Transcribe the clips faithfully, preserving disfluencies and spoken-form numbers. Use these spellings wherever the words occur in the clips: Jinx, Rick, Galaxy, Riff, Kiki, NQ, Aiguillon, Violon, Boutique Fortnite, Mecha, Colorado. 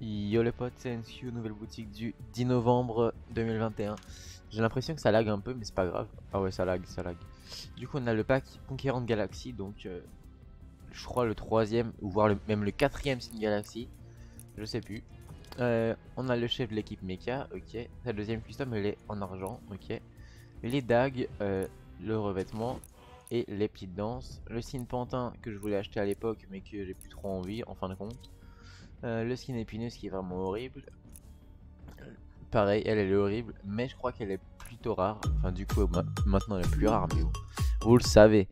Yo les potes, c'est N Q, nouvelle boutique du dix novembre deux mille vingt et un. J'ai l'impression que ça lag un peu, mais c'est pas grave. Ah ouais, ça lag, ça lag. Du coup, on a le pack Conquérant de Galaxy, donc euh, je crois le troisième, ou voire le, même le quatrième signe Galaxy. Je sais plus. Euh, on a le chef de l'équipe Mecha, ok. Sa deuxième custom, elle est en argent, ok. Les dagues, euh, le revêtement et les petites danses. Le signe Pantin que je voulais acheter à l'époque, mais que j'ai plus trop envie en fin de compte. Euh, le skin épineuse qui est vraiment horrible. Pareil, elle, elle est horrible, mais je crois qu'elle est plutôt rare. Enfin, du coup, ma maintenant elle est plus rare, mais vous, vous le savez.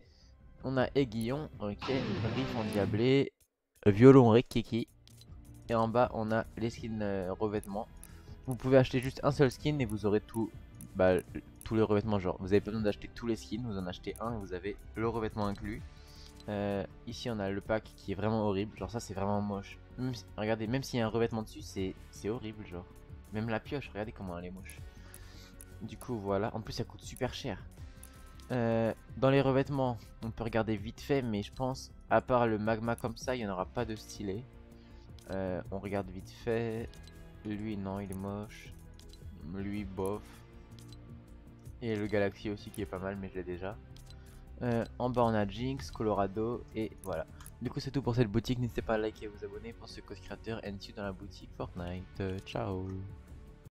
On a Aiguillon, ok, Riff endiablé, Violon, Rick, Kiki. Et en bas, on a les skins euh, revêtements. Vous pouvez acheter juste un seul skin et vous aurez tout, bah, tous les revêtements. Genre, vous avez pas besoin d'acheter tous les skins, vous en achetez un et vous avez le revêtement inclus. Euh, ici on a le pack qui est vraiment horrible, genre ça c'est vraiment moche. Même si, regardez, même s'il y a un revêtement dessus, c'est horrible, genre. Même la pioche, regardez comment elle est moche. Du coup voilà, en plus ça coûte super cher. Euh, dans les revêtements, on peut regarder vite fait, mais je pense, à part le magma comme ça, il n'y en aura pas de stylet. Euh, on regarde vite fait. Lui non, il est moche. Lui bof. Et le Galaxy aussi qui est pas mal, mais je l'ai déjà. Euh, en bas on a Jinx, Colorado et voilà. Du coup c'est tout pour cette boutique, n'hésitez pas à liker et vous abonner pour ce code créateur N Q dans la boutique Fortnite. Ciao.